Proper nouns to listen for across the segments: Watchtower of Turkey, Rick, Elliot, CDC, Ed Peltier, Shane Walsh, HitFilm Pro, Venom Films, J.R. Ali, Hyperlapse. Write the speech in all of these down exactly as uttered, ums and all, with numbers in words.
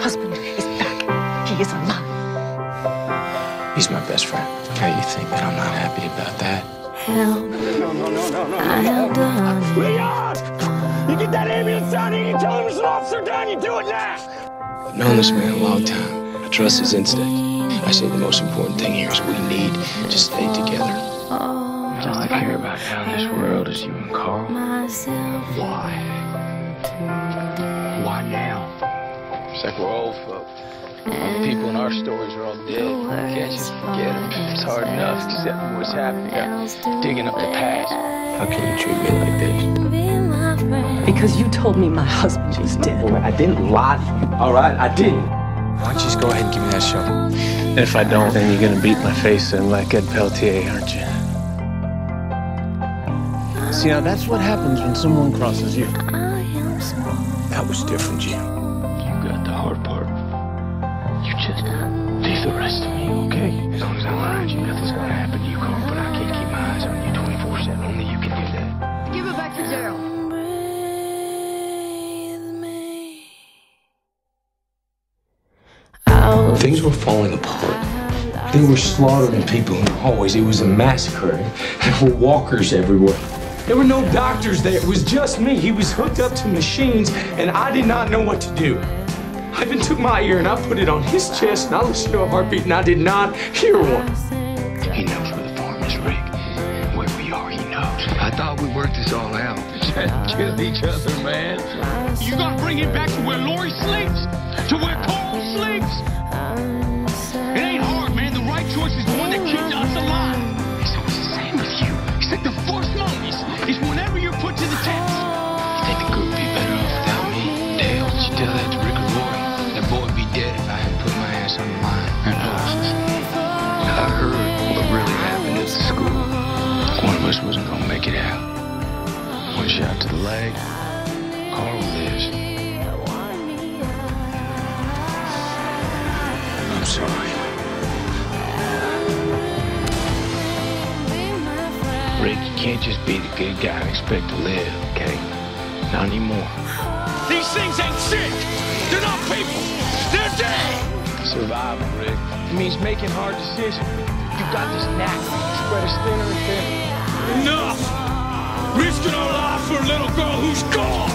husband is back. He is alive. He's my best friend. Now you think that I'm not happy about that? Help. No, no, no, no, no. I have done it. Leon! You get that ambulance out here, you tell him there's an officer down, you do it now! I've known this man a long time. I trust his instinct. I say the most important thing here is we need to stay together. All I care about now in this world is you and Carl. Why? Why now? It's like we're old folks. The people in our stories are all dead. You can't just forget them. It's hard enough accepting what's happened. I'm digging up the past. How can you treat me like this? Because you told me my husband was dead. Boy, I didn't lie to you, all right? I didn't. Why don't you just go ahead and give me that shovel? If I don't, then you're going to beat my face in like Ed Peltier, aren't you? See, now that's what happens when someone crosses you. That was different, Jim. You got the hard part. You just leave the rest to me, okay? As long as I'm around you, nothing's gonna happen to you, Carl, but I can't keep my eyes on you twenty-four seven. Only you can do that. Give it back to Daryl. Things were falling apart. They were slaughtering people in the hallways. It was a massacre. There were walkers everywhere. There were no doctors there. It was just me. He was hooked up to machines, and I did not know what to do. I even took my ear and I put it on his chest and I listened to a heartbeat and I did not hear one. He knows where the farm is, Rick. Where we are, he knows. I thought we worked this all out. Killed each other, man. You gotta bring him back to where Lori sleeps, to where Carl sleeps. It ain't hard, man. The right choice is the one that keeps us alive. It's always the same with you. It's like the force monkeys. It's whenever you're put to the test. You think the group would be better off without me? Dale, did you tell that to Rick or Lori? That boy would be dead if I had put my ass on the line. And I heard what really happened at the school. One of us wasn't gonna make it out. One shot to the leg. Carl lives. I'm sorry. Rick, you can't just be the good guy and expect to live, okay? Not anymore. These things ain't sick. They're not people. They're dead. Surviving, Rick, it means making hard decisions. You've got this knack. Spread us thinner and thinner. Enough. Risking our life for a little girl who's gone.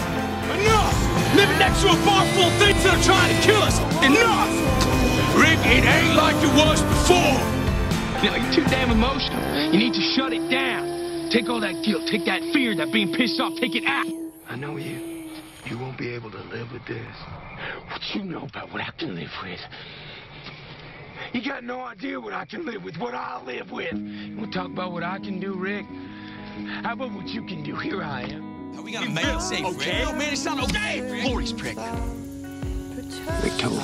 Enough. Living next to a bar full of things that are trying to kill us. Enough. Rick, it ain't like it was before. You know, you're too damn emotional. You need to shut it down. Take all that guilt. Take that fear, that being pissed off. Take it out. I know you. You won't be able to live with this. What you know about what I can live with? You got no idea what I can live with, what I'll live with. We'll talk about what I can do, Rick. How about what you can do? Here I am. Now we gotta make it safe, okay? Rick. No, man, it's not okay. Lori's pregnant. Rick told me,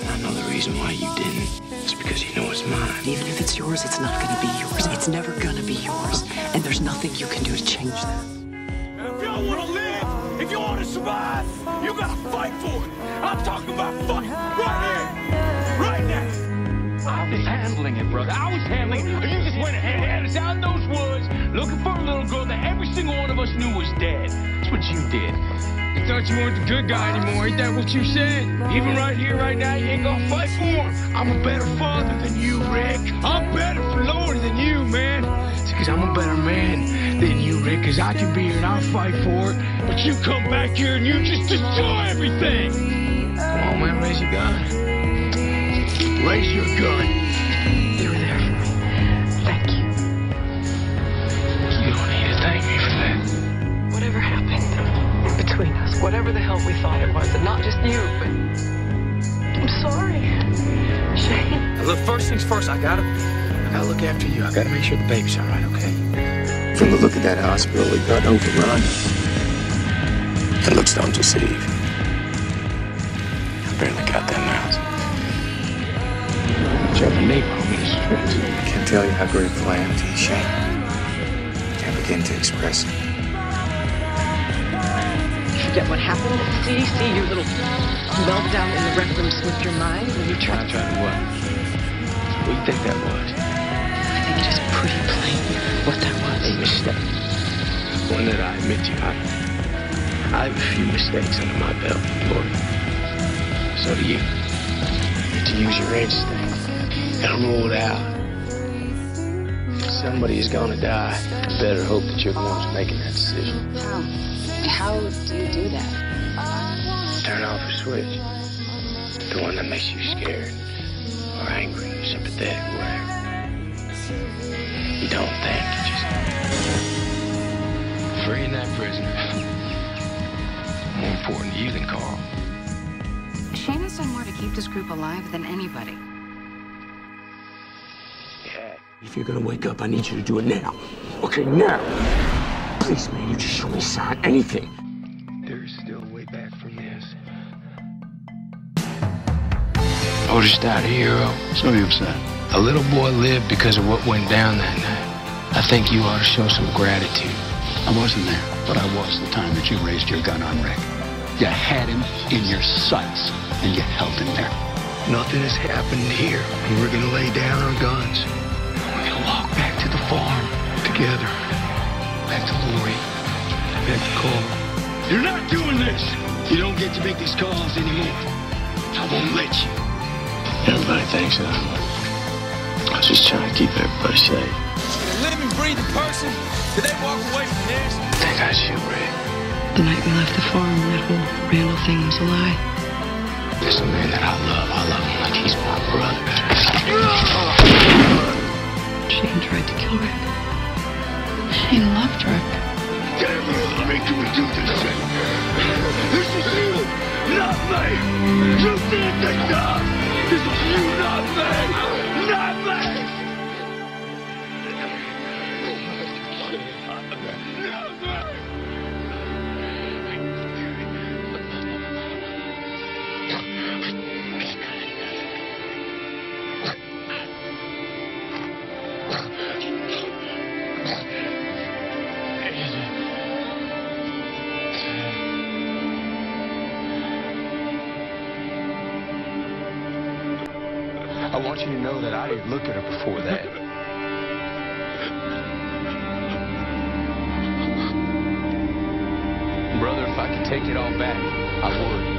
and I know the reason why you didn't. It's because you know it's mine. Even if it's yours, it's not gonna be yours. It's never gonna be yours. And there's nothing you can do to change that. If y'all wanna live, if you want to survive, you gotta fight for it. I'm talking about fight right here, right now. I was handling it, brother. I was handling it. You just went ahead and had us out in those woods looking for a little girl that every single one of us knew was dead. That's what you did. You thought you weren't the good guy anymore. Ain't that what you said? Even right here, right now, you ain't gonna fight for him. I'm a better father than you, Rick. I'm better for Lori than you, man. It's because I'm a better man than you, Rick, because I can be here and I'll fight for it. But you come back here and you just destroy everything. Come on, man, raise your gun. Raise your gun. You were there for me. Thank you. You don't need to thank me for that. Whatever happened between us, whatever the hell we thought it was, and not just you, but I'm sorry, Shane. Look, first things first, I gotta, I gotta look after you. I gotta make sure the baby's all right, okay? From the look of that hospital, it got overrun. It looks down to Steve. I barely got that mouth. Jumping me, I can't tell you how grateful I am to you, Shane. Can't begin to express it. Forget what happened at C D C, your little meltdown in the rec room slipped your mind when you tried to... What? What do you think that was? I think it is pretty plain what that was. A mistake. One that I admit to. I, I have a few mistakes under my belt, Lori. So do you. To use your instinct and rule it out. Somebody's gonna die. You better hope that you're the one's making that decision. How? How do you do that? Turn off a switch. The one that makes you scared or angry or sympathetic or whatever. You don't think, you just... Freeing that prisoner. More important to you than Carl. Shane has done more to keep this group alive than anybody. If you're gonna wake up, I need you to do it now. Okay, now! Please, man, you just show me a sign, anything. There's still a way back from this. Otis died a hero. So you're upset. A little boy lived because of what went down that night. I think you ought to show some gratitude. I wasn't there, but I was the time that you raised your gun on Rick. You had him in your sights, and you held him there. Nothing has happened here, and we're gonna lay down our guns. Walk back to the farm together. Back to Lori. Back to Carl. You're not doing this! You don't get to make these calls anymore. I won't let you. Everybody thinks that I'm I was just trying to keep everybody safe. They live and breathe a person. Did they walk away from this? I think I should, Rick. The night we left the farm, that whole Randall thing was a lie. There's a man that I love. I love him like he's my brother. Oh. Shane tried to kill Rick. Shane loved Rick. Damn you, Rick, you would do this shit. This is you, not me. You did this stuff. This is you, not me. Not I want you to know that I didn't look at her before that. Brother, if I could take it all back, I would.